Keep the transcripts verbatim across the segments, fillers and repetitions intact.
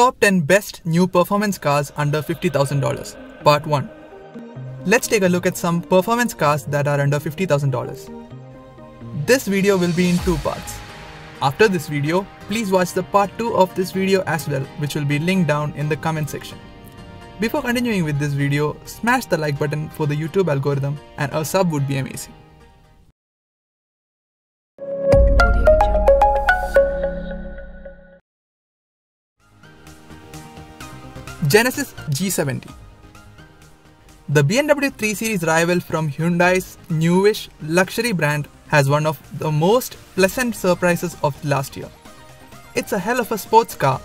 Top ten Best New Performance Cars Under fifty thousand dollars Part one. Let's take a look at some performance cars that are under fifty thousand dollars. This video will be in two parts. After this video, please watch the part two of this video as well, which will be linked down in the comment section. Before continuing with this video, smash the like button for the YouTube algorithm, and a sub would be amazing. Genesis G seventy. The B M W three series rival from Hyundai's newish luxury brand has one of the most pleasant surprises of last year. It's a hell of a sports car,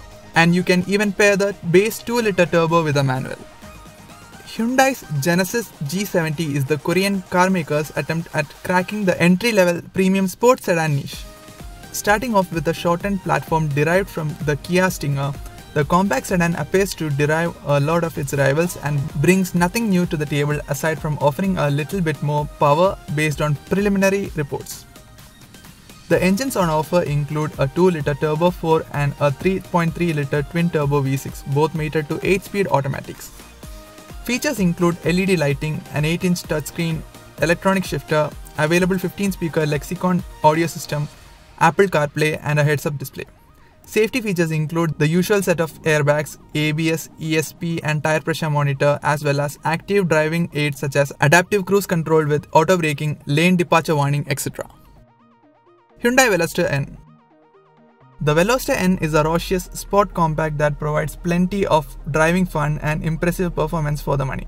and you can even pair the base two liter turbo with a manual. Hyundai's Genesis G seventy is the Korean carmaker's attempt at cracking the entry-level premium sports sedan niche. Starting off with a shortened platform derived from the Kia Stinger, the compact sedan appears to derive a lot of its rivals and brings nothing new to the table aside from offering a little bit more power based on preliminary reports. The engines on offer include a two liter turbo four and a three point three liter twin-turbo V six, both mated to eight speed automatics. Features include L E D lighting, an eight inch touchscreen, electronic shifter, available fifteen speaker Lexicon audio system, Apple CarPlay, and a heads-up display. Safety features include the usual set of airbags, A B S, E S P and tire pressure monitor, as well as active driving aids such as adaptive cruise control with auto braking, lane departure warning, et cetera. Hyundai Veloster N. The Veloster N is a raucous sport compact that provides plenty of driving fun and impressive performance for the money.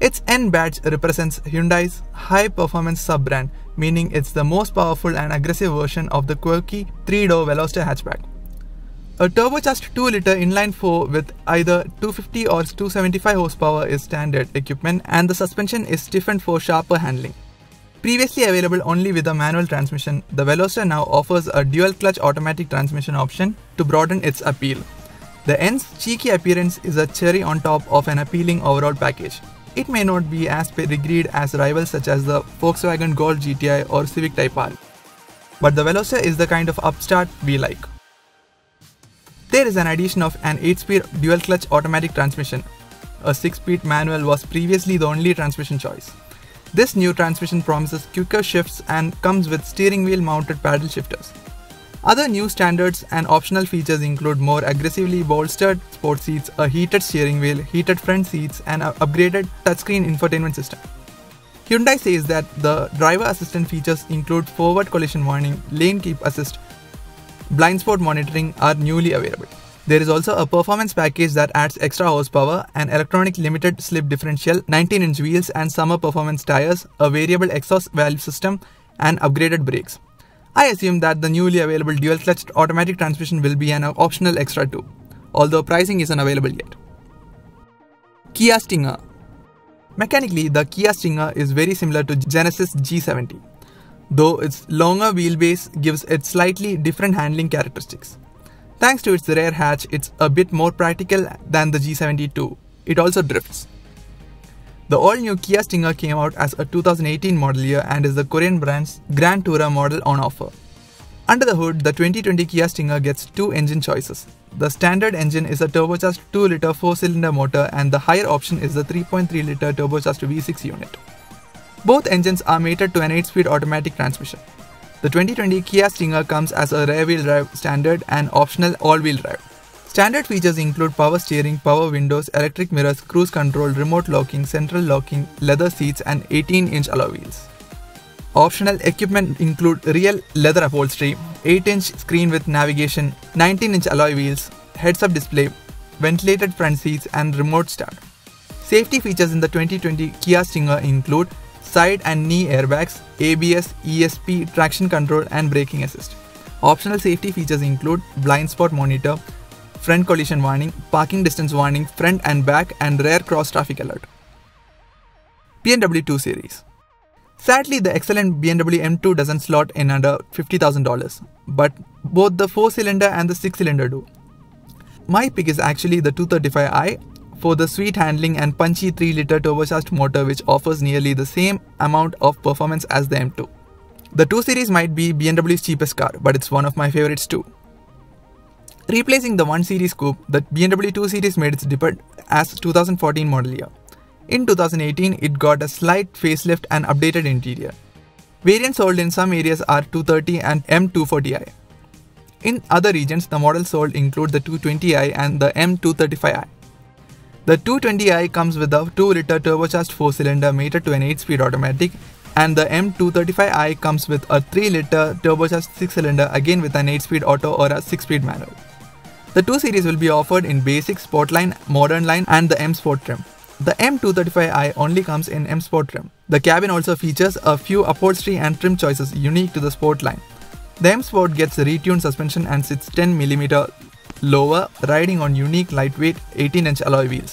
Its N badge represents Hyundai's high-performance sub-brand, meaning it's the most powerful and aggressive version of the quirky three-door Veloster hatchback. A turbocharged two liter inline four with either two hundred fifty or two hundred seventy-five horsepower is standard equipment, and the suspension is stiffened for sharper handling. Previously available only with a manual transmission, the Veloster now offers a dual-clutch automatic transmission option to broaden its appeal. The N's cheeky appearance is a cherry on top of an appealing overall package. It may not be as pedigreed as rivals such as the Volkswagen Golf G T I or Civic Type R, but the Veloster is the kind of upstart we like. There is an addition of an eight speed dual-clutch automatic transmission. A six speed manual was previously the only transmission choice. This new transmission promises quicker shifts and comes with steering wheel mounted paddle shifters. Other new standards and optional features include more aggressively bolstered sport seats, a heated steering wheel, heated front seats, and an upgraded touchscreen infotainment system. Hyundai says that the driver assistant features include forward collision warning, lane keep assist, blind spot monitoring are newly available. There is also a performance package that adds extra horsepower, an electronic limited slip differential, nineteen inch wheels and summer performance tires, a variable exhaust valve system, and upgraded brakes. I assume that the newly available dual-clutch automatic transmission will be an optional extra too, although pricing isn't available yet. Kia Stinger. Mechanically, the Kia Stinger is very similar to Genesis G seventy. Though its longer wheelbase gives it slightly different handling characteristics. Thanks to its rear hatch, it's a bit more practical than the G seventy-two. It also drifts. The all-new Kia Stinger came out as a two thousand eighteen model year and is the Korean brand's Grand Tourer model on offer. Under the hood, the twenty twenty Kia Stinger gets two engine choices. The standard engine is a turbocharged two liter four cylinder motor, and the higher option is the three point three liter turbocharged V six unit. Both engines are mated to an eight speed automatic transmission. The twenty twenty Kia Stinger comes as a rear-wheel drive standard and optional all-wheel drive. Standard features include power steering, power windows, electric mirrors, cruise control, remote locking, central locking, leather seats, and eighteen inch alloy wheels. Optional equipment include real leather upholstery, eight inch screen with navigation, nineteen inch alloy wheels, heads-up display, ventilated front seats, and remote start. Safety features in the twenty twenty Kia Stinger include side and knee airbags, A B S, E S P, traction control, and braking assist. Optional safety features include blind spot monitor, front collision warning, parking distance warning, front and back, and rear cross traffic alert. B M W two series. Sadly, the excellent B M W M two doesn't slot in under fifty thousand dollars, but both the four cylinder and the six cylinder do. My pick is actually the two thirty-five i. for the sweet handling and punchy three liter turbocharged motor, which offers nearly the same amount of performance as the M two. The two series might be B M W's cheapest car, but it's one of my favorites too. replacing the one series coupe that B M W two series made its debut as two thousand fourteen model year. In two thousand eighteen, it got a slight facelift and updated interior. Variants sold in some areas are two thirty and M two forty i. In other regions, the models sold include the two twenty i and the M two thirty-five i. The two twenty i comes with a two liter turbocharged four cylinder mated to an eight speed automatic, and the M two thirty-five i comes with a three liter turbocharged six cylinder, again with an eight speed auto or a six speed manual. The two series will be offered in basic, Sportline, Modern Line and the M Sport trim. The M two thirty-five i only comes in M Sport trim. The cabin also features a few upholstery and trim choices unique to the Sport line. The M Sport gets a retuned suspension and sits ten millimeters lower, riding on unique lightweight eighteen inch alloy wheels.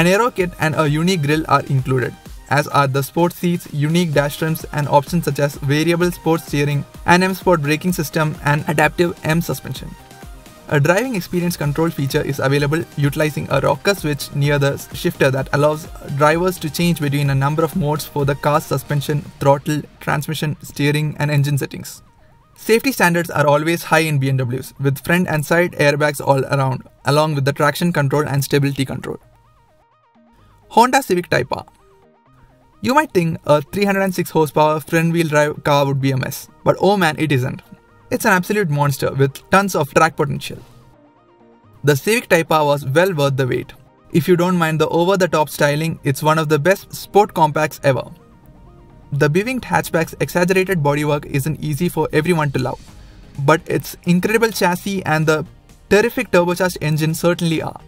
An aero kit and a unique grille are included, as are the sport seats, unique dash trims and options such as variable sports steering, an M Sport braking system and adaptive M suspension. A driving experience control feature is available utilizing a rocker switch near the shifter that allows drivers to change between a number of modes for the car's suspension, throttle, transmission, steering and engine settings. Safety standards are always high in B M Ws, with front and side airbags all around, along with the traction control and stability control. Honda Civic Type R. You might think a three hundred six horsepower front wheel drive car would be a mess, but oh man, it isn't. It's an absolute monster with tons of track potential. The Civic Type R was well worth the wait. If you don't mind the over-the-top styling, it's one of the best sport compacts ever. The B-winged hatchback's exaggerated bodywork isn't easy for everyone to love, but its incredible chassis and the terrific turbocharged engine certainly are.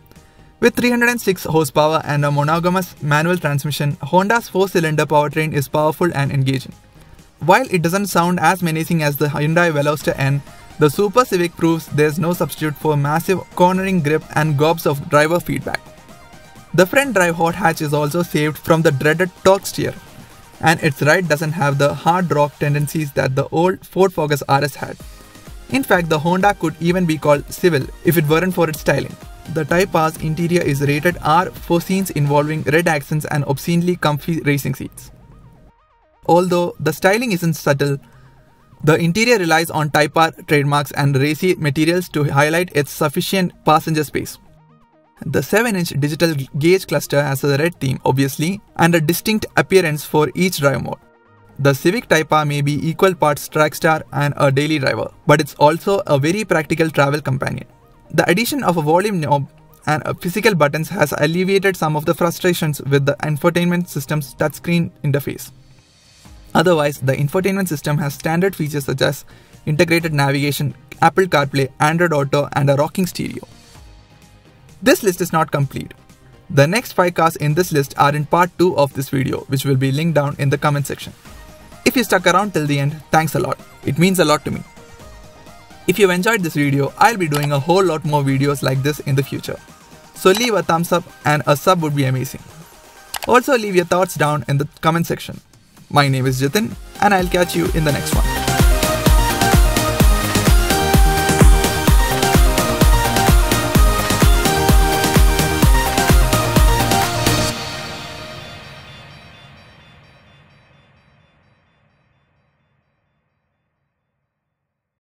With three hundred six horsepower and a monogamous manual transmission, Honda's four cylinder powertrain is powerful and engaging. While it doesn't sound as menacing as the Hyundai Veloster N, the Super Civic proves there's no substitute for massive cornering grip and gobs of driver feedback. The front drive hot hatch is also saved from the dreaded torque steer, and its ride doesn't have the hard rock tendencies that the old Ford Focus R S had. In fact, the Honda could even be called civil if it weren't for its styling. The Type R's interior is rated R for scenes involving red accents and obscenely comfy racing seats. Although the styling isn't subtle, the interior relies on Type R trademarks and racy materials to highlight its sufficient passenger space. The seven inch digital gauge cluster has a red theme, obviously, and a distinct appearance for each drive mode. The Civic Type R may be equal parts track star and a daily driver, but it's also a very practical travel companion. The addition of a volume knob and physical buttons has alleviated some of the frustrations with the infotainment system's touchscreen interface. Otherwise, the infotainment system has standard features such as integrated navigation, Apple CarPlay, Android Auto, and a rocking stereo. This list is not complete. The next five cars in this list are in part two of this video, which will be linked down in the comment section. If you stuck around till the end, thanks a lot. It means a lot to me. If you've enjoyed this video, I'll be doing a whole lot more videos like this in the future. So leave a thumbs up and a sub would be amazing. Also leave your thoughts down in the comment section. My name is Jithin and I'll catch you in the next one.